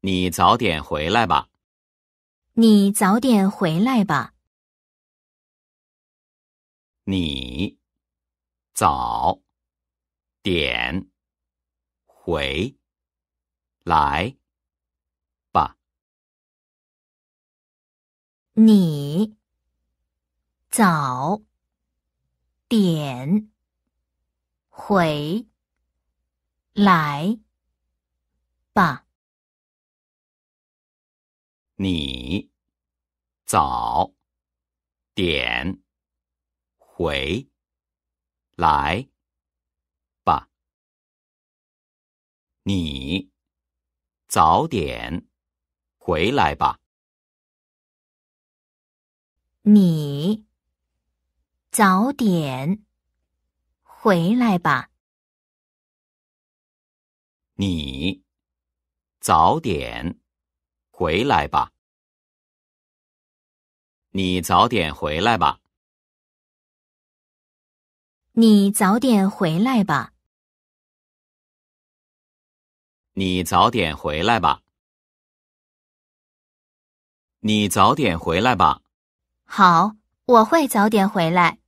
你早点回来吧。你早点回来吧。你早点回来吧。你早点回来吧。你早点回来吧。你早点回来吧。你早点回来吧。你早点回来吧。你早点回来吧。你早点回来吧。你早点回来吧。你早点回来吧。好，我会早点回来。